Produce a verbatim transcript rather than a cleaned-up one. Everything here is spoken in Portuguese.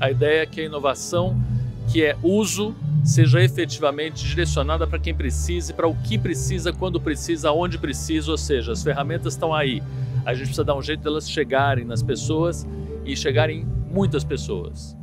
A ideia é que a inovação, que é uso, seja efetivamente direcionada para quem precisa, para o que precisa, quando precisa, onde precisa, ou seja, as ferramentas estão aí. A gente precisa dar um jeito delas chegarem nas pessoas e chegarem em muitas pessoas.